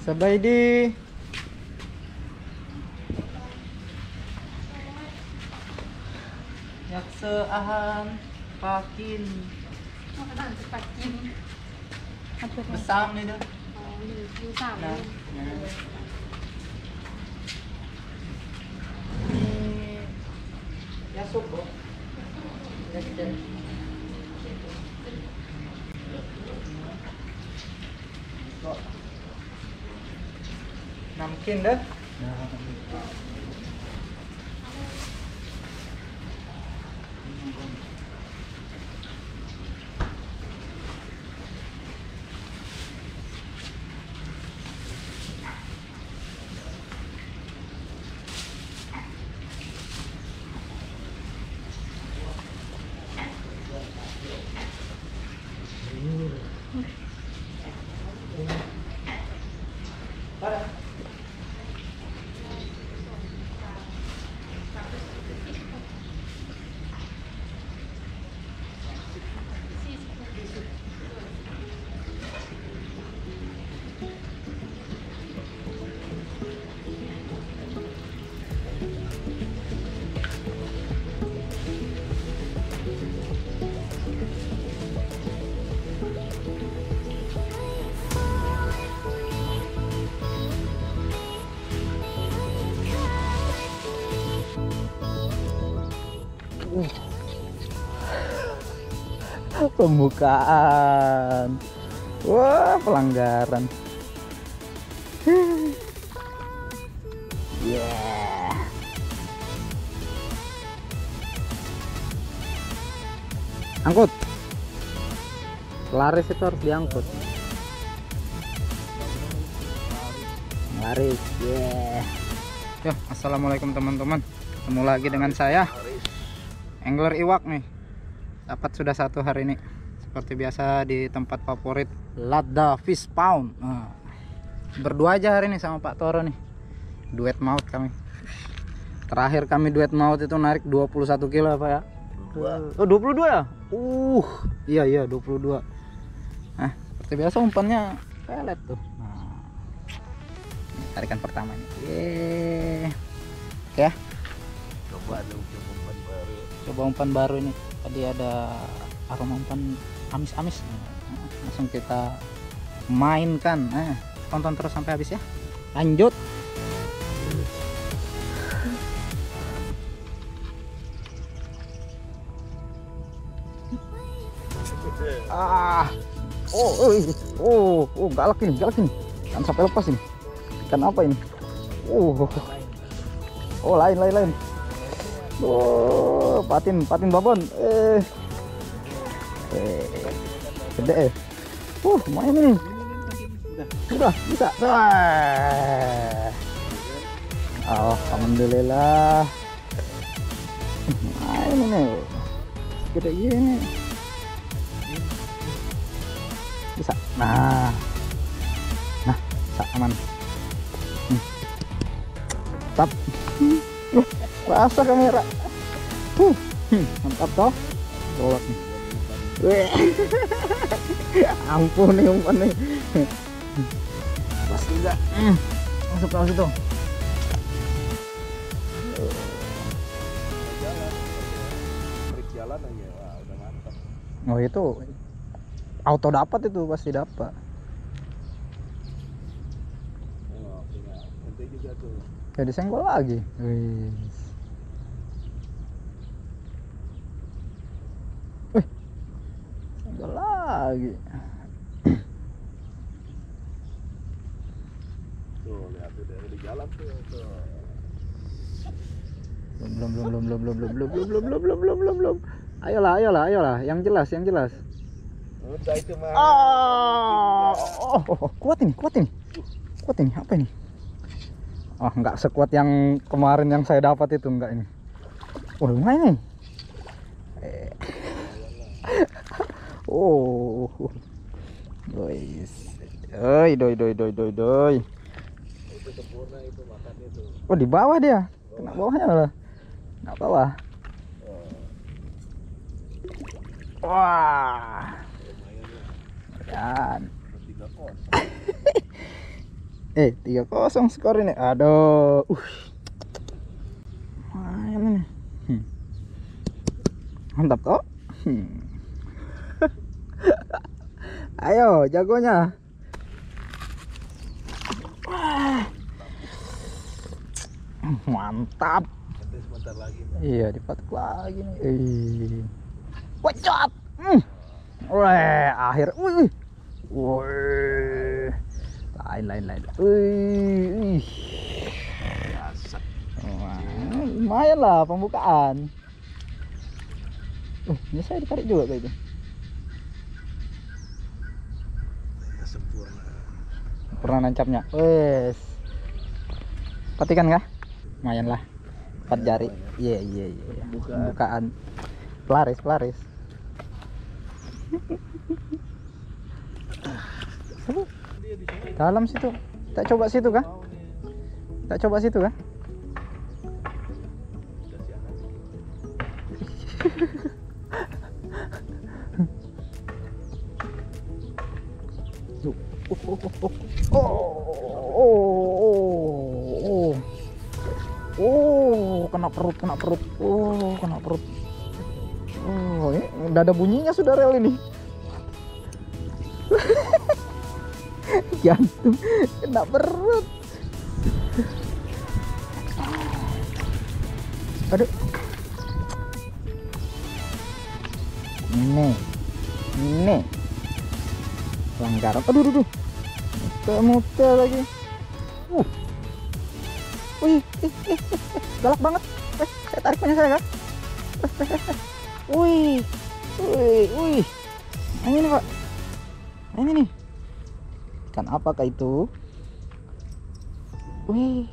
Sabay di. Yakseahan pakin. Makan pakin. Besam ni tu. Besam. Ya suko. Namkin dah. Pembukaan. Wah, pelanggaran. Yeah. Angkut. Laris itu harus diangkut. Laris. Yeah. Yo, assalamualaikum teman-teman. Ketemu lagi dengan saya, angler iwak nih. Dapat sudah satu hari ini seperti biasa di tempat favorit, Lada Fish Pound. Nah, berdua aja hari ini sama Pak Toro nih, duet maut kami. Terakhir kami duet maut itu narik 21 kilo Pak ya. 22. Oh 22 ya? Iya 22. Nah, seperti biasa umpannya pelet tuh. Nah, ini tarikan pertamanya. Yeay. Oke ya. Coba umpan baru ini. Tadi ada aroma umpan amis-amis, nah, langsung kita mainkan. Nah, tonton terus sampai habis ya. Lanjut. Galakin. Jangan sampai lepas ini. Ikan apa ini? Lain. Oh, patin babon. Gede. Main ini. Udah, bisa. Alhamdulillah. Main ini. Gede gini. Bisa. Nah, bisa aman. Tap. Basah kamera. Mantap toh. Golok nih. Ampun nih umpan nih. Pas juga. Masuk dong. Jalan aja. Wah, udah mantap. Oh itu auto dapat itu pasti dapat. Oh, nanti juga tuh. Ya disenggol lagi. Wih. Senggol lagi. Tuh, lihat tuh dari jalan tuh. Belum. Ayolah. Yang jelas. Udah itu mah. Kuat ini. Apa ini? Oh, nggak sekuat yang kemarin yang saya dapat itu, enggak ini. Lumayan nih. Guys. Doi. Itu sempurna itu makan itu. Oh, di bawah dia. Kena bawahnya lah. Kena bawah. Wah. Lumayan. 3-0 skor ini. Aduh. Main ini. Mantap toh. Ayo jagonya. Mantap. Sebentar lagi. Iya, dipatok lagi nih. Wacot. Wah, akhir. Wih. Woi. Lain. Wih. Lumayan lah pembukaan. Ini saya ditarik juga kayak itu. Sempurna. Pernah nancapnya. Wes. Patikan kah? Lumayan lah. 4 jari. Iya. Pembukaan. Pelaris. Dalam situ. Tak coba situ kah? Oh, kena perut. Oh, kena perut. Oh, ini udah ada bunyinya sudah rel ini. Jantung kena perut. Aduh. Nih. Langgar. Aduh. Muter lagi. Wih, galak banget. Saya tarik punya saya kan. Wih. Ini nih, Pak. Ini nih. Ikan apakah itu? Wih.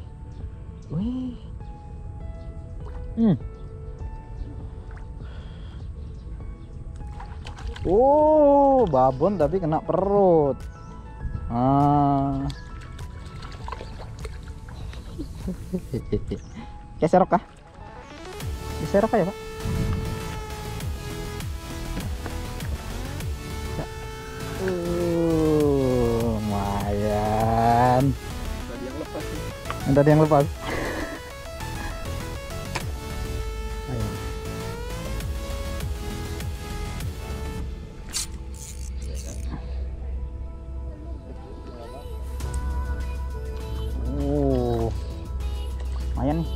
Oh, babon tapi kena perut. Geserok kah ya Pak? Lumayan. Tadi yang lepas. Ayo. Lumayan nih.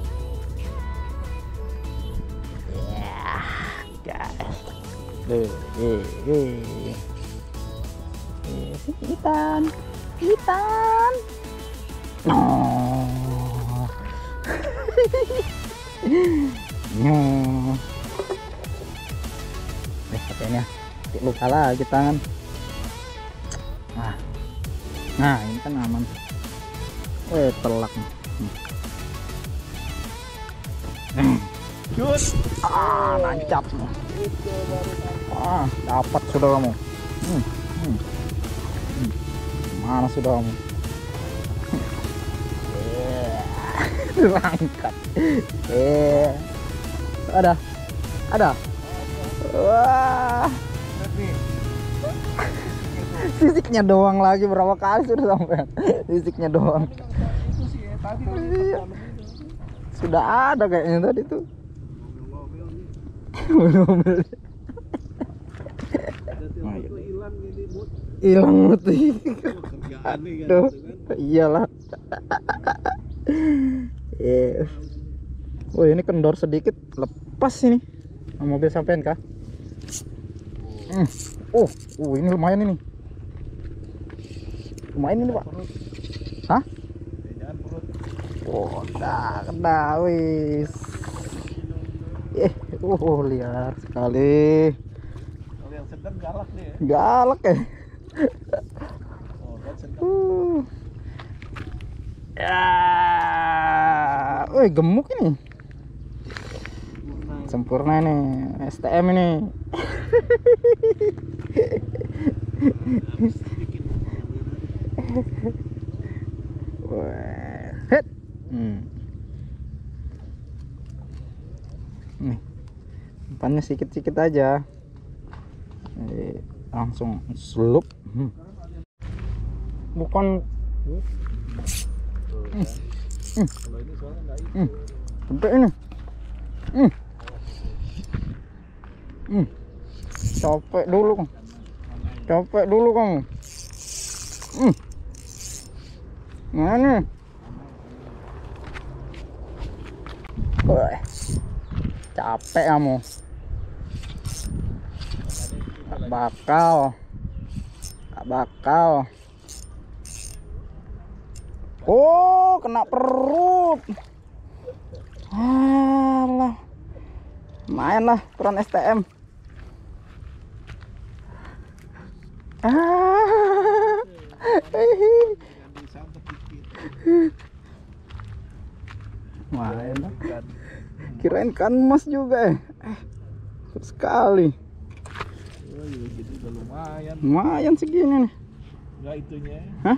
Ikan. Oh. Katanya luka lagi tangan. Nah, ini kan aman. Telak. Jus. Nancap. Dapat sudah kamu. Mana sudah kamu? Langkat. Ada. Wah. Sisiknya doang lagi berapa kali sudah sampai? Sisiknya doang. Sudah ada kayaknya tadi tuh. Belum. Hilang mati. Aduh, iyalah. Wah, ini kendor sedikit lepas ini. Mobil sampean kah? Ini lumayan ini. Lumayan ini, Pak. Hah? Kena wis. Liar sekali. Kalau yang sedang galak nih ya. Galak ya. Gemuk ini. Sempurna ini. STM ini. Hit. Nih. Umpannya sikit-sikit aja. Langsung slup. Bukan Kalau ini soalnya nggak itu. Sampai ini. Capek dulu kamu. Capek dulu kamu. Mana? Wah, capek kamu. Gak bakal. Oh, kena perut. Alah, main lah peran STM. Main lah. Kirain kan mas juga. Sekali. Lumayan segini nih. Enggak itunya. Hah?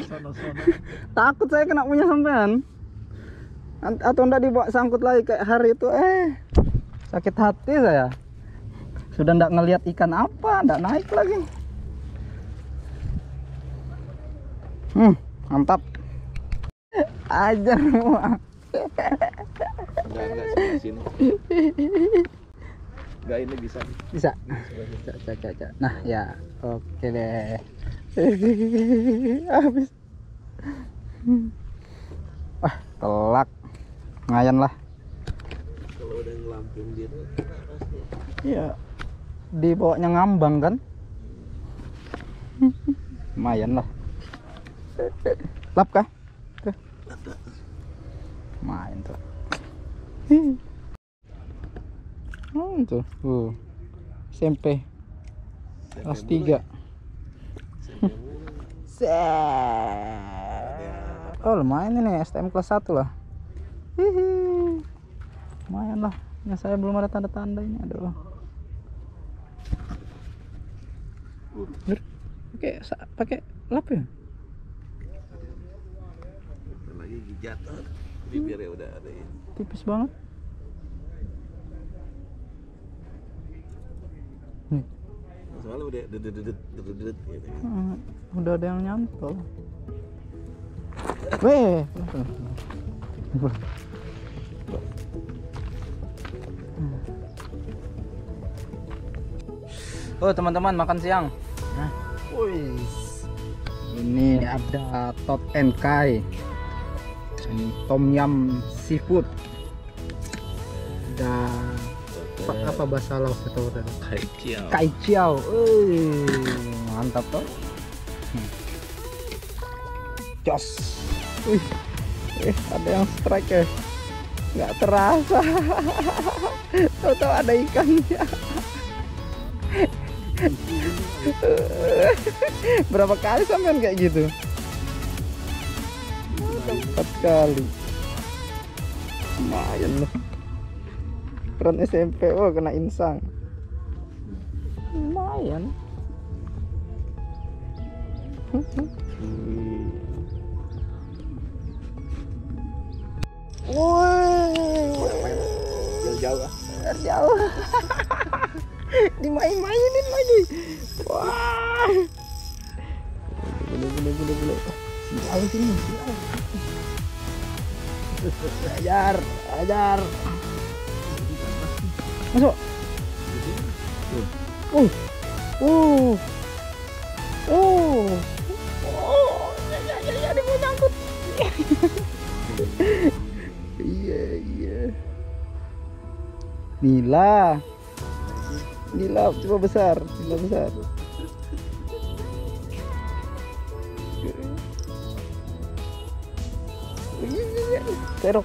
Sono-sono. Takut saya kena punya sampean. Atau ndak dibawa sangkut lagi kayak hari itu. Sakit hati saya. Sudah ndak ngelihat ikan apa, ndak naik lagi. Mantap. Ajar semua. Sini. Enggak ini bisa. Bisa. Cak. Nah, ya. Oke deh. Habis. Wah, telak. Ngayan lah. Kalau udah ngelampung gitu pasti. Iya. Di bawahnya ngambang kan? Lumayan lah. Lap kah? Tuh. Main tuh. Tuh. SMP kelas 3. Oh, lumayan ini STM kelas 1 lah. Lumayan lah. Ya, saya belum ada tanda-tanda ini. Aduh. Pakai lap ya? Lagi jatuh. Bibirnya udah ada ini. Tipis banget. Soalnya udah dedet gitu. Udah ada yang nyantol. Weh. Oh, teman-teman, makan siang. Nah, ini ada Tot & Kai. Ini tom yum seafood. Ada apa bahasa Laos atau apa? Kai ciao. Mantap toh. Jos. Ada yang strike ya. Nggak terasa. Tahu-tahu ada ikannya. Berapa kali sampean kayak gitu? 4 kali. Lumayan loh. Peran SMP, oh kena insang. Lumayan. Jauh. Dimain-mainin lagi. Wah. Boleh. Jauh sini. Ajar. Masuk. Ya, dia mau nyangkut. Iya. Nila, coba besar. Serok.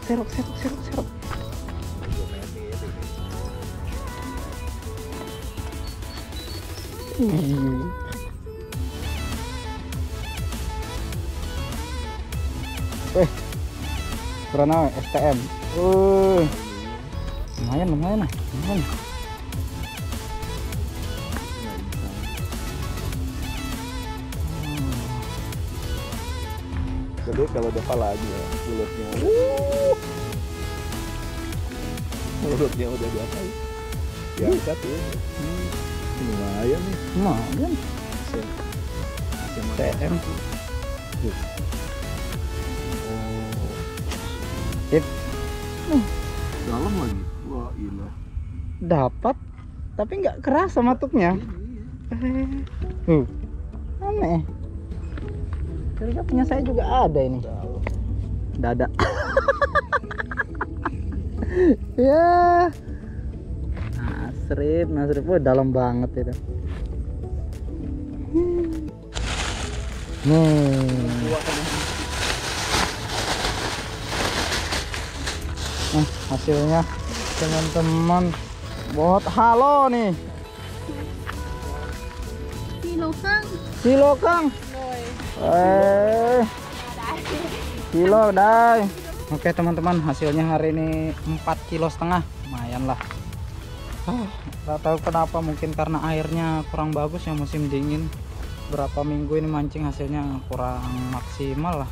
Karena STM. Lumayan. Jadi kalau depan lagi ya, mulutnya. Mulutnya udah biasa. Ya, satu. Lumayan nih. STM. Ya. Dalam lagi. Wah, ilah. Dapat, tapi nggak keras sama tuknya. Aneh. Kira-kira punya saya juga ada ini. Dada. Ya. Nasrib, wah dalam banget itu. Nah, hasilnya teman-teman buat halo nih. Silokang. Kilo dai. Oke teman-teman, hasilnya hari ini 4,5 kilo. Lumayan lah. Nggak tahu kenapa, mungkin karena airnya kurang bagus ya, musim dingin. Berapa minggu ini mancing hasilnya kurang maksimal lah,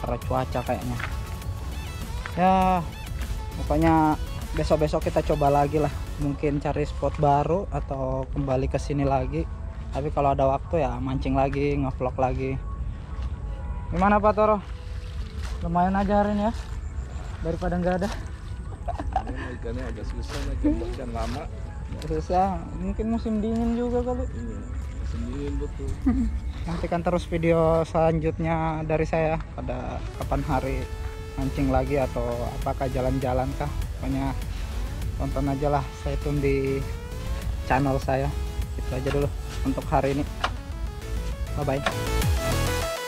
karena cuaca kayaknya ya. Pokoknya besok-besok kita coba lagi lah, mungkin cari spot baru atau kembali ke sini lagi. Tapi kalau ada waktu ya mancing lagi, ngevlog lagi. Gimana Pak Toro, lumayan aja hari ini ya, daripada nggak ada. Ikannya agak susah, ikan lama susah, mungkin musim dingin juga kali. Iya, musim dingin betul. Nantikan terus video selanjutnya dari saya pada kapan hari mancing lagi atau apakah jalan-jalan kah. Pokoknya tonton aja lah, saya tune di channel saya. Itu aja dulu untuk hari ini, bye bye.